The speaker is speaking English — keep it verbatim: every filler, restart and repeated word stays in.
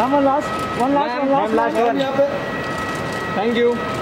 One last, one last, one last, one last one. Thank you.